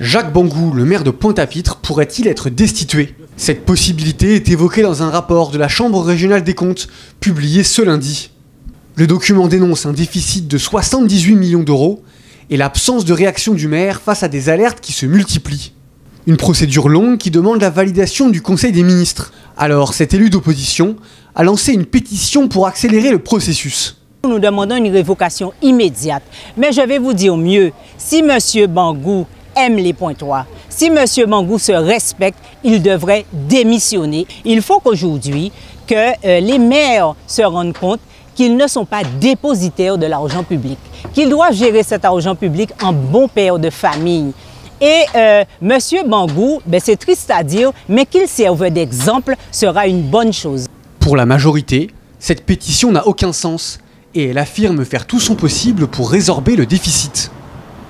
Jacques Bangou, le maire de Pointe-à-Pitre, pourrait-il être destitué? Cette possibilité est évoquée dans un rapport de la Chambre régionale des comptes, publié ce lundi. Le document dénonce un déficit de 78 millions d'euros et l'absence de réaction du maire face à des alertes qui se multiplient. Une procédure longue qui demande la validation du Conseil des ministres. Alors cet élu d'opposition a lancé une pétition pour accélérer le processus. Nous demandons une révocation immédiate. Mais je vais vous dire mieux, si M. Bangou aime les Pointois, si M. Bangou se respecte, il devrait démissionner. Il faut qu'aujourd'hui, que les maires se rendent compte qu'ils ne sont pas dépositaires de l'argent public, qu'ils doivent gérer cet argent public en bon père de famille. Et M. Bangou, c'est triste à dire, mais qu'il serve d'exemple sera une bonne chose. Pour la majorité, cette pétition n'a aucun sens. Et elle affirme faire tout son possible pour résorber le déficit.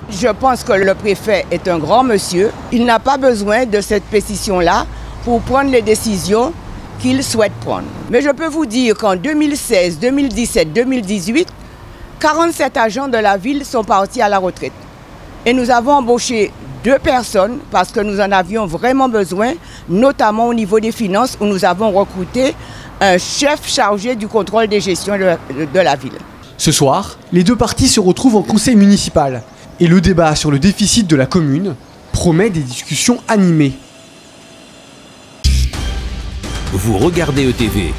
Je pense que le préfet est un grand monsieur. Il n'a pas besoin de cette pétition-là pour prendre les décisions qu'il souhaite prendre. Mais je peux vous dire qu'en 2016, 2017, 2018, 47 agents de la ville sont partis à la retraite. Et nous avons embauché 2 personnes parce que nous en avions vraiment besoin, notamment au niveau des finances où nous avons recruté un chef chargé du contrôle des gestions de la ville. Ce soir, les deux parties se retrouvent en conseil municipal et le débat sur le déficit de la commune promet des discussions animées. Vous regardez ETV.